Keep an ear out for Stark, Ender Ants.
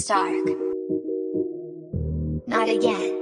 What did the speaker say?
Stark. Not again.